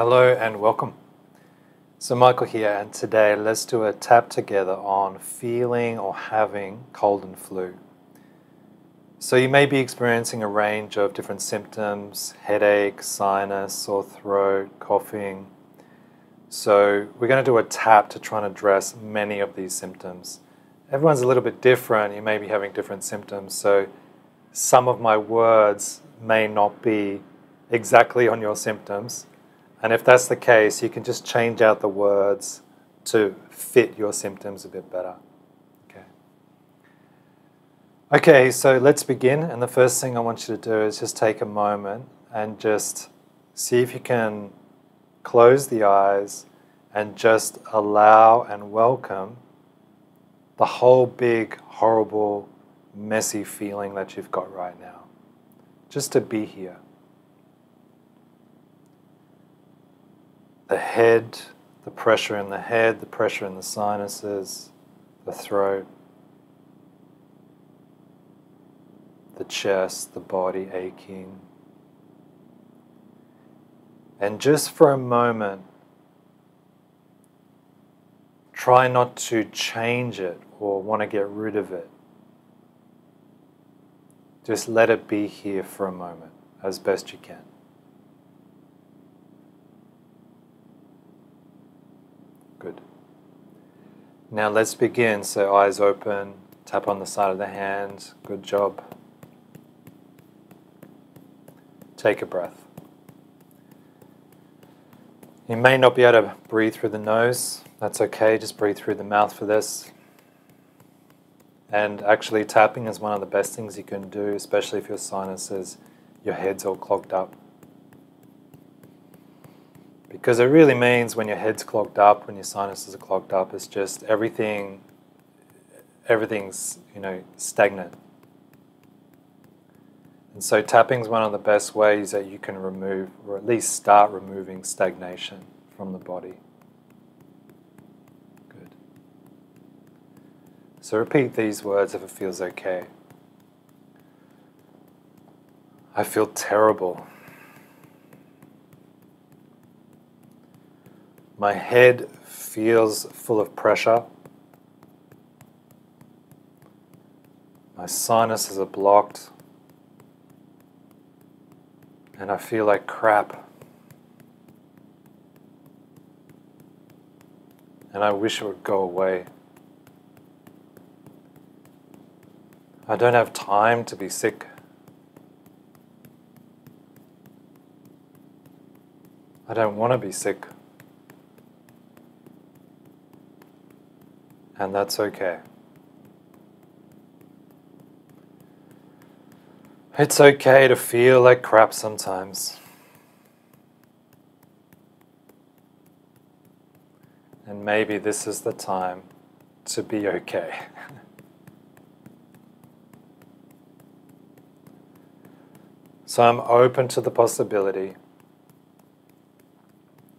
Hello and welcome. So Michael here, and today let's do a tap together on feeling or having cold and flu. So you may be experiencing a range of different symptoms: headache, sinus, sore throat, coughing. So we're going to do a tap to try and address many of these symptoms. Everyone's a little bit different. You may be having different symptoms. So some of my words may not be exactly on your symptoms. And if that's the case, you can just change out the words to fit your symptoms a bit better. Okay, so let's begin. And the first thing I want you to do is just take a moment and just see if you can close the eyes and just allow and welcome the whole big, horrible, messy feeling that you've got right now. Just to be here. The head, the pressure in the head, the pressure in the sinuses, the throat, the chest, the body aching. And just for a moment, try not to change it or want to get rid of it. Just let it be here for a moment as best you can. Good. Now let's begin. So eyes open, tap on the side of the hand. Good job. Take a breath. You may not be able to breathe through the nose. That's okay. Just breathe through the mouth for this. And actually tapping is one of the best things you can do, especially if your sinuses, your head's all clogged up. Because it really means when your head's clogged up, when your sinuses are clogged up, it's just everything's, stagnant. And so tapping is one of the best ways that you can remove, or at least start removing, stagnation from the body. Good. So repeat these words if it feels okay. I feel terrible. My head feels full of pressure. My sinuses are blocked. And I feel like crap. And I wish it would go away. I don't have time to be sick. I don't want to be sick. And that's okay. It's okay to feel like crap sometimes. And maybe this is the time to be okay. So I'm open to the possibility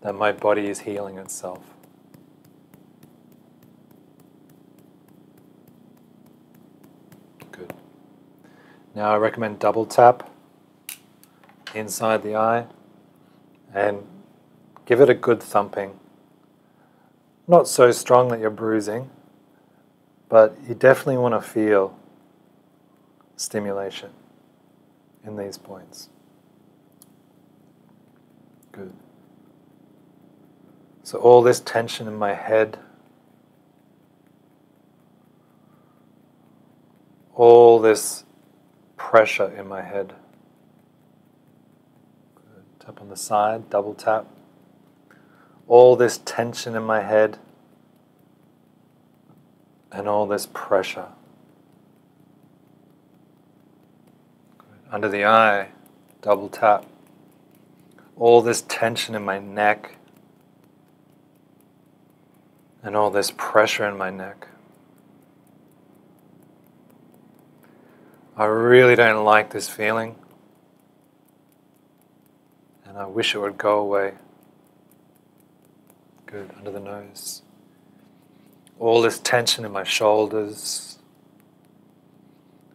that my body is healing itself. Now I recommend double tap inside the eye and give it a good thumping. Not so strong that you're bruising, but you definitely want to feel stimulation in these points. Good. So all this tension in my head, all this pressure in my head. Good. Tap on the side, double tap. All this tension in my head and all this pressure. Good. Under the eye, double tap. All this tension in my neck and all this pressure in my neck. I really don't like this feeling, and I wish it would go away. Good, under the nose. All this tension in my shoulders,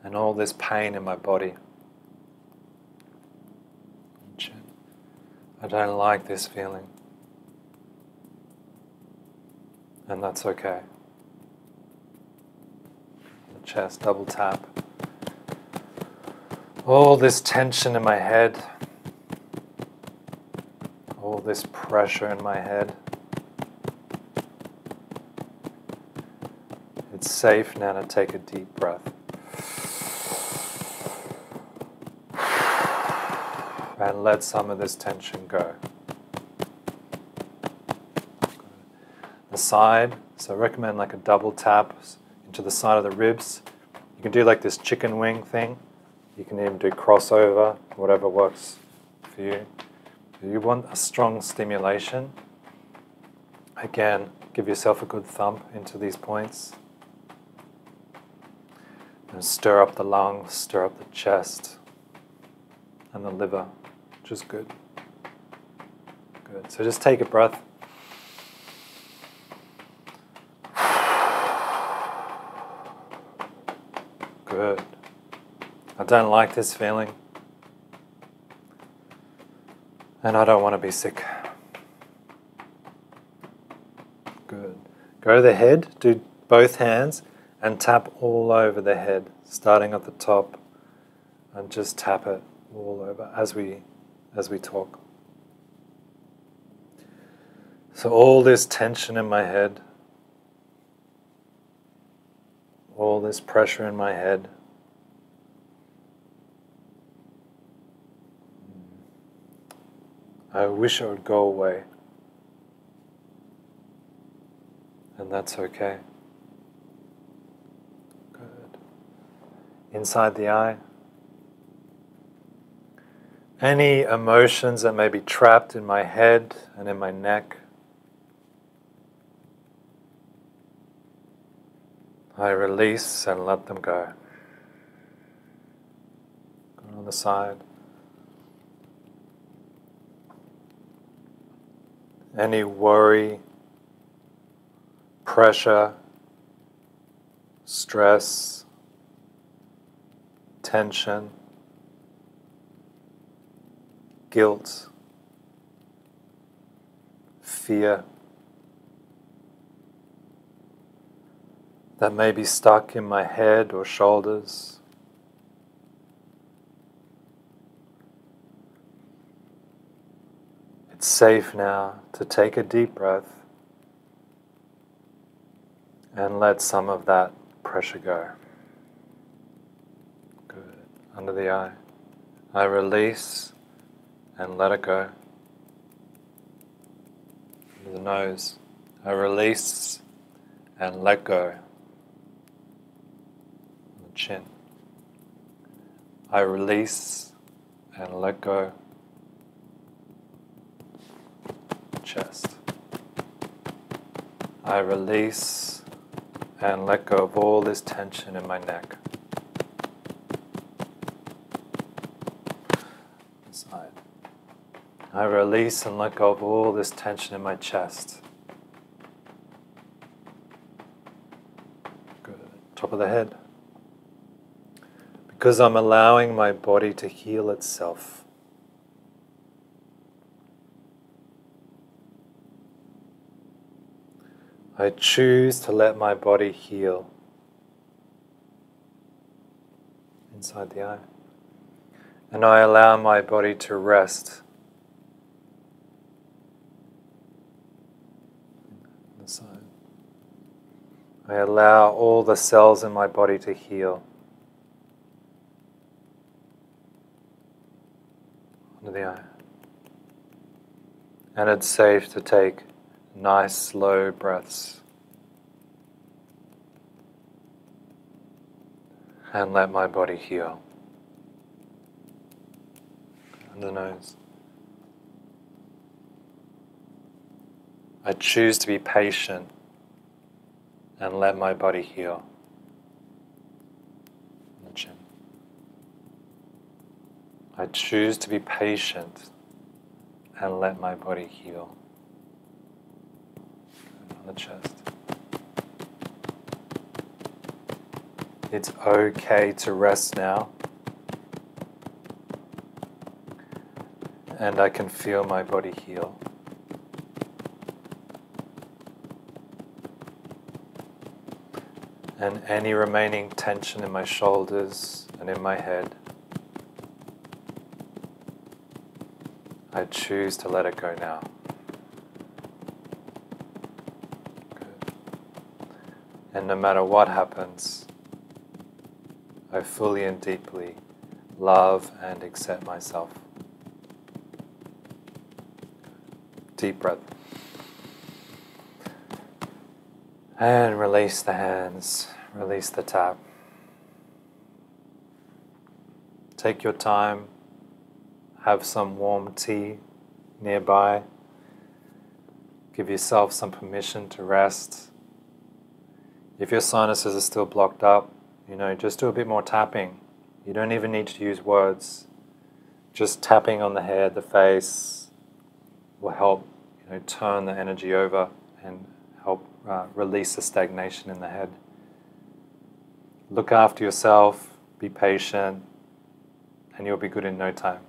and all this pain in my body. I don't like this feeling. and that's okay. The chest, double tap. All this tension in my head, all this pressure in my head. It's safe now to take a deep breath. And let some of this tension go. The side, so I recommend like a double tap into the side of the ribs. You can do like this chicken wing thing. You can even do crossover, whatever works for you. If you want a strong stimulation, again, give yourself a good thump into these points. And stir up the lungs, stir up the chest and the liver. Which is good. Good. So just take a breath. Good. I don't like this feeling. And I don't want to be sick. Good. Go to the head, do both hands, and tap all over the head, starting at the top, and just tap it all over as we talk. So all this tension in my head, all this pressure in my head, I wish it would go away. And that's okay. Good. Inside the eye, any emotions that may be trapped in my head and in my neck, I release and let them go. Go on the side. Any worry, pressure, stress, tension, guilt, fear, that may be stuck in my head or shoulders. It's safe now to take a deep breath and let some of that pressure go. Good. Under the eye, I release and let it go. Under the nose, I release and let go. The chin, I release and let go. Chest, I release and let go of all this tension in my neck. Side, I release and let go of all this tension in my chest. Good. Top of the head. Because I'm allowing my body to heal itself. I choose to let my body heal. Inside the eye. And I allow my body to rest. I allow all the cells in my body to heal. Under the eye. And it's safe to take nice, slow breaths. And let my body heal. Under the nose. I choose to be patient and let my body heal. The chin. I choose to be patient and let my body heal. On the chest. It's okay to rest now. And I can feel my body heal. and any remaining tension in my shoulders and in my head. I choose to let it go now. Good. And no matter what happens, I fully and deeply love and accept myself. Deep breath. And release the hands, release the tap. Take your time, have some warm tea nearby. Give yourself some permission to rest. If your sinuses are still blocked up, just do a bit more tapping. You don't even need to use words. Just tapping on the head, the face, will help turn the energy over and help release the stagnation in the head. Look after yourself, be patient, and you'll be good in no time.